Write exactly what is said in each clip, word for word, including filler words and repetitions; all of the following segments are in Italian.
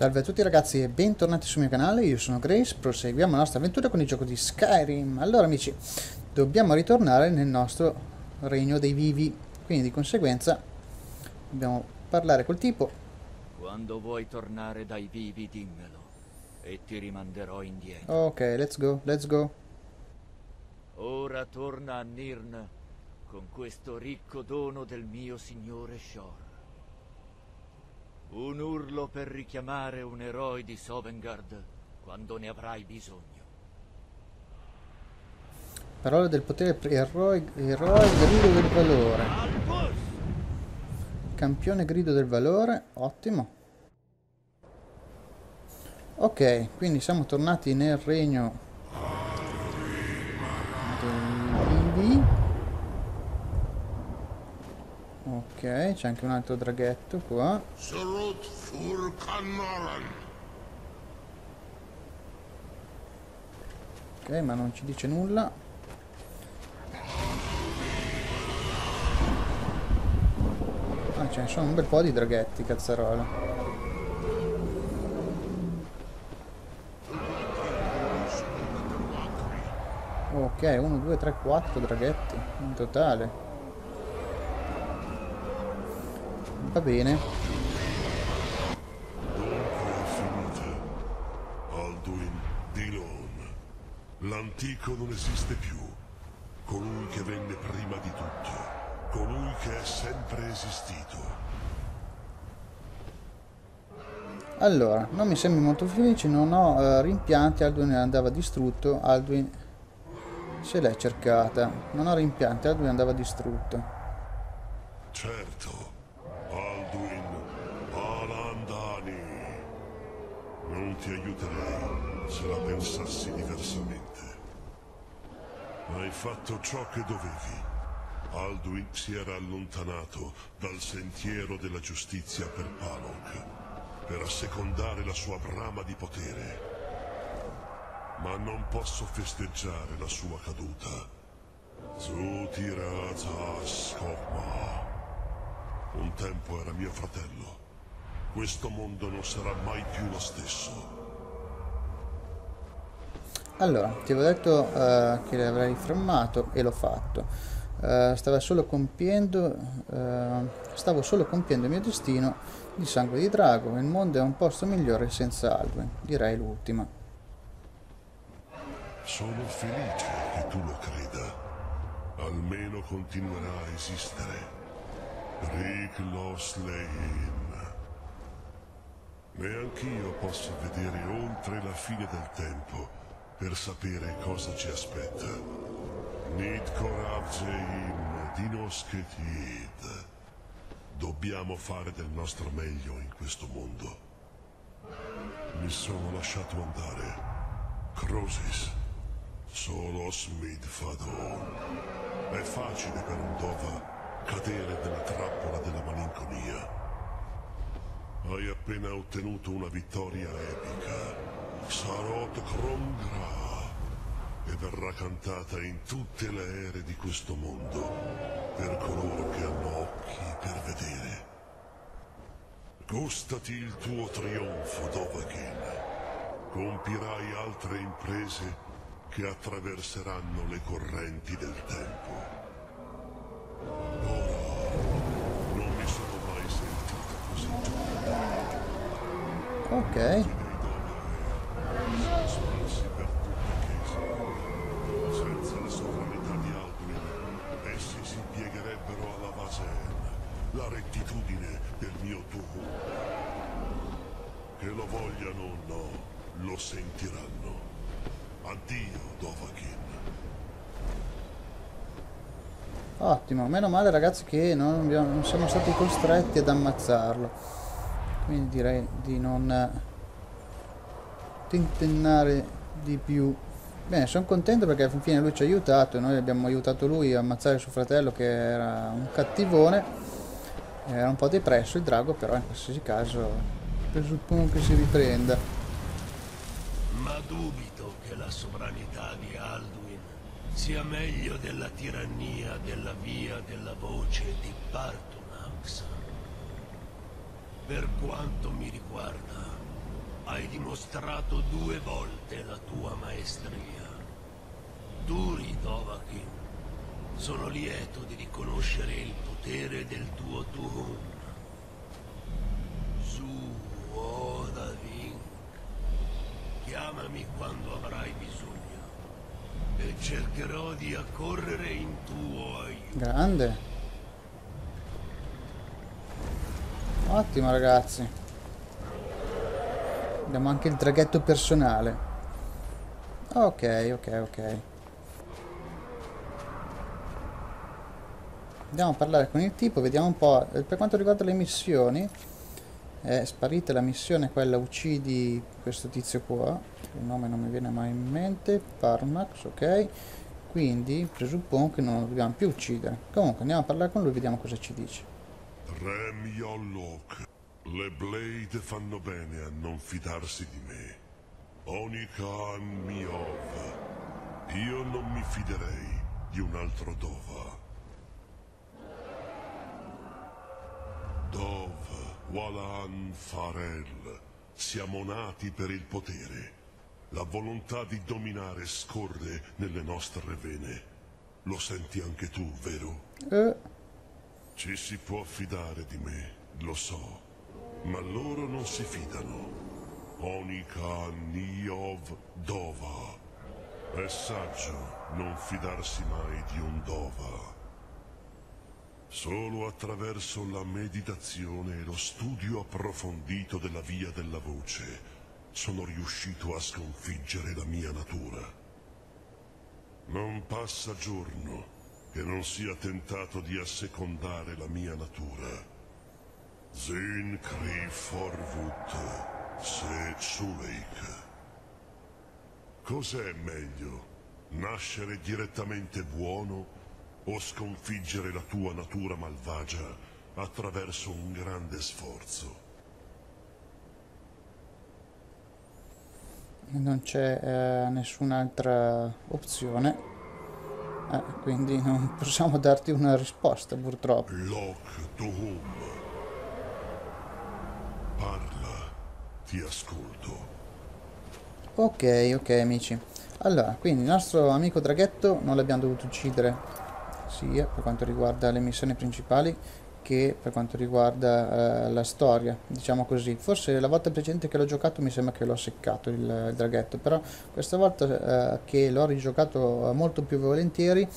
Salve a tutti ragazzi e bentornati sul mio canale, io sono Grace, proseguiamo la nostra avventura con il gioco di Skyrim. Allora amici, dobbiamo ritornare nel nostro regno dei vivi, quindi di conseguenza dobbiamo parlare col tipo. Quando vuoi tornare dai vivi dimmelo e ti rimanderò indietro. Ok, let's go, let's go. Ora torna a Nirn con questo ricco dono del mio signore Shore. Un urlo per richiamare un eroe di Sovngarde quando ne avrai bisogno. Parole del potere, eroe, eroe grido del valore. Campione grido del valore, ottimo. Ok, quindi siamo tornati nel regno dei vivi. Ok, c'è anche un altro draghetto qua. Ok, ma non ci dice nulla. Ah, ce ne sono un bel po' di draghetti, cazzarola. Ok, uno, due, tre, quattro draghetti in totale. Va bene. Alduin di Lon. L'antico non esiste più. Colui che venne prima di tutto. Colui che è sempre esistito. Allora, non mi sembri molto felice, non ho uh, rimpianti, Alduin andava distrutto, Alduin se l'è cercata. Non ho rimpianti, Alduin andava distrutto. Certo. Alduin, Alandani. Non ti aiuterei se la pensassi diversamente. Hai fatto ciò che dovevi. Alduin si era allontanato dal sentiero della giustizia per Paloc, per assecondare la sua brama di potere. Ma non posso festeggiare la sua caduta. Zutira Zaskoma. Un tempo era mio fratello. Questo mondo non sarà mai più lo stesso. Allora, ti avevo detto uh, che l'avrei fermato e l'ho fatto. Uh, stava solo compiendo, uh, stavo solo compiendo il mio destino di sangue di drago. Il mondo è un posto migliore senza Alduin, direi l'ultima. Sono felice che tu lo creda. Almeno continuerà a esistere. Neanch'io posso vedere oltre la fine del tempo per sapere cosa ci aspetta. Dobbiamo fare del nostro meglio in questo mondo. Mi sono lasciato andare. Crosis. Solo Smidfadon. È facile per un Dova cadere nella trappola della malinconia. Hai appena ottenuto una vittoria epica. Sarot Krongra. E verrà cantata in tutte le ere di questo mondo per coloro che hanno occhi per vedere. Gustati il tuo trionfo, Dovahkiin. Compirai altre imprese che attraverseranno le correnti del tempo. Ok. Senza la sovranità di Alduin, essi si piegherebbero alla Vazen, la rettitudine del mio Thu'um. Che lo vogliano o no, lo sentiranno. Addio, Dovahkiin. Ottimo, meno male ragazzi che non, abbiamo, non siamo stati costretti ad ammazzarlo. Quindi direi di non tentennare di più. Bene, sono contento perché alla fine lui ci ha aiutato. Noi abbiamo aiutato lui a ammazzare suo fratello che era un cattivone. Era un po' depresso il drago, però in qualsiasi caso presuppongo che si riprenda. Ma dubito che la sovranità di Aldo sia meglio della tirannia della via della voce di Paarthurnax. Per quanto mi riguarda, Hai dimostrato due volte la tua maestria. Duri, Dovahkiin. Sono lieto di riconoscere il potere del tuo Thu'um. Zuodavink. Chiamami quando avrai bisogno. E cercherò di accorrere in tuo aiuto. Grande. Ottimo, ragazzi. Abbiamo anche il traghetto personale. Ok, ok, ok. Andiamo a parlare con il tipo, vediamo un po'. Per quanto riguarda le missioni, è sparita la missione, quella uccidi questo tizio qua, il nome non mi viene mai in mente, Parmax, ok, quindi presuppongo che non lo dobbiamo più uccidere. Comunque andiamo a parlare con lui, vediamo cosa ci dice. Le Blade fanno bene a non fidarsi di me. Onikan Miov. Io non mi fiderei di un altro Dova. Dov, Walan, Farel. Siamo nati per il potere. La volontà di dominare scorre nelle nostre vene. Lo senti anche tu, vero? Eh. Ci si può fidare di me, lo so. Ma loro non si fidano. Onika Niov Dova. È saggio non fidarsi mai di un Dova. Solo attraverso la meditazione e lo studio approfondito della via della voce sono riuscito a sconfiggere la mia natura. Non passa giorno che non sia tentato di assecondare la mia natura. Zin, Kri, Forvut, Se, Tsuleik. Cos'è meglio? Nascere direttamente buono o sconfiggere la tua natura malvagia attraverso un grande sforzo? Non c'è eh, nessun'altra opzione. Eh, quindi non possiamo darti una risposta, purtroppo. Loc Thu'um. Parla, ti ascolto. Ok, ok amici. Allora, quindi il nostro amico draghetto non l'abbiamo dovuto uccidere, sia per quanto riguarda le missioni principali che per quanto riguarda eh, la storia, diciamo così. Forse la volta precedente che l'ho giocato mi sembra che l'ho seccato il, il draghetto, però questa volta eh, che l'ho rigiocato molto più volentieri,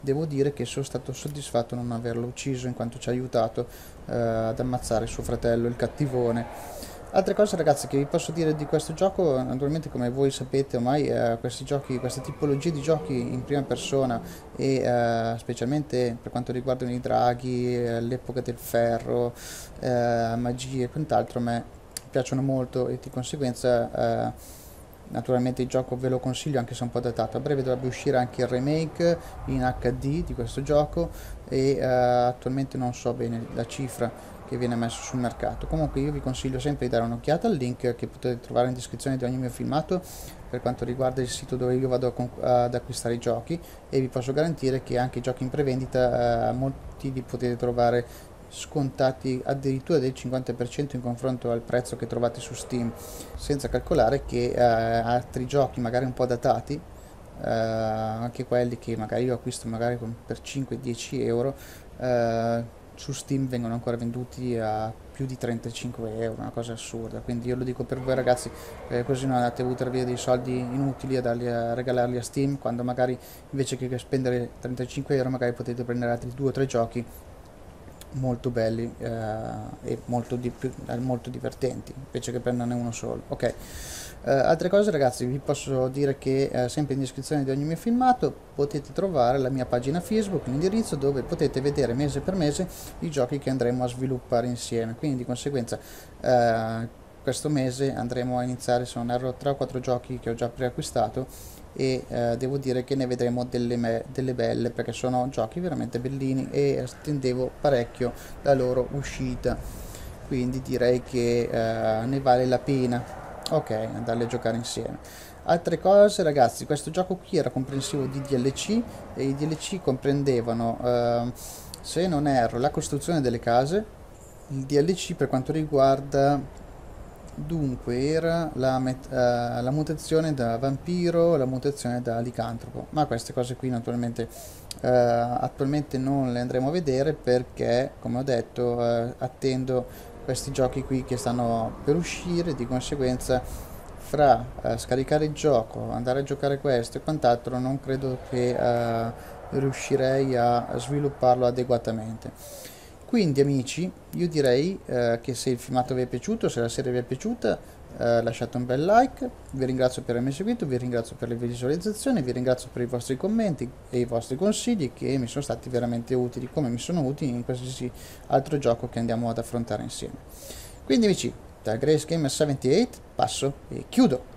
devo dire che sono stato soddisfatto non averlo ucciso, in quanto ci ha aiutato eh, ad ammazzare suo fratello, il cattivone. Altre cose, ragazzi, che vi posso dire di questo gioco, naturalmente come voi sapete ormai, eh, questi giochi, queste tipologie di giochi in prima persona e eh, specialmente per quanto riguardano i draghi, eh, l'epoca del ferro, eh, magie e quant'altro, a me piacciono molto e di conseguenza... Eh, Naturalmente il gioco ve lo consiglio, anche se è un po' datato. A breve dovrebbe uscire anche il remake in acca di di questo gioco e uh, attualmente non so bene la cifra che viene messa sul mercato. Comunque io vi consiglio sempre di dare un'occhiata al link che potete trovare in descrizione di ogni mio filmato per quanto riguarda il sito dove io vado ad acquistare i giochi, e vi posso garantire che anche i giochi in prevendita uh, molti li potete trovare scontati addirittura del cinquanta per cento in confronto al prezzo che trovate su Steam, senza calcolare che eh, altri giochi magari un po' datati, eh, anche quelli che magari io acquisto magari per cinque dieci euro, eh, su Steam vengono ancora venduti a più di trentacinque euro, una cosa assurda. Quindi io lo dico per voi, ragazzi, eh, così non andate a buttare via dei soldi inutili a, darli a, a regalarli a Steam, quando magari invece che spendere trentacinque euro magari potete prendere altri due o tre giochi molto belli eh, e molto, di più, molto divertenti, invece che prenderne uno solo. Ok, eh, altre cose, ragazzi, vi posso dire che eh, sempre in descrizione di ogni mio filmato potete trovare la mia pagina Facebook, l'indirizzo dove potete vedere mese per mese i giochi che andremo a sviluppare insieme. Quindi di conseguenza eh, questo mese andremo a iniziare, se non erro, tre o quattro giochi che ho già preacquistato, e eh, devo dire che ne vedremo delle, delle belle, perché sono giochi veramente bellini e attendevo parecchio la loro uscita, quindi direi che eh, ne vale la pena, ok, andarli a giocare insieme. Altre cose, ragazzi, questo gioco qui era comprensivo di D L C e i D L C comprendevano, eh, se non erro, la costruzione delle case, il D L C per quanto riguarda Dunque era la, uh, la mutazione da vampiro, la mutazione da licantropo, ma queste cose qui naturalmente uh, attualmente non le andremo a vedere perché, come ho detto, uh, attendo questi giochi qui che stanno per uscire, di conseguenza fra uh, scaricare il gioco, andare a giocare questo e quant'altro non credo che uh, riuscirei a svilupparlo adeguatamente. Quindi amici, io direi uh, che se il filmato vi è piaciuto, se la serie vi è piaciuta, uh, lasciate un bel like, vi ringrazio per avermi seguito, vi ringrazio per le visualizzazioni, vi ringrazio per i vostri commenti e i vostri consigli che mi sono stati veramente utili, come mi sono utili in qualsiasi altro gioco che andiamo ad affrontare insieme. Quindi amici, da Grace Gamer settantotto passo e chiudo.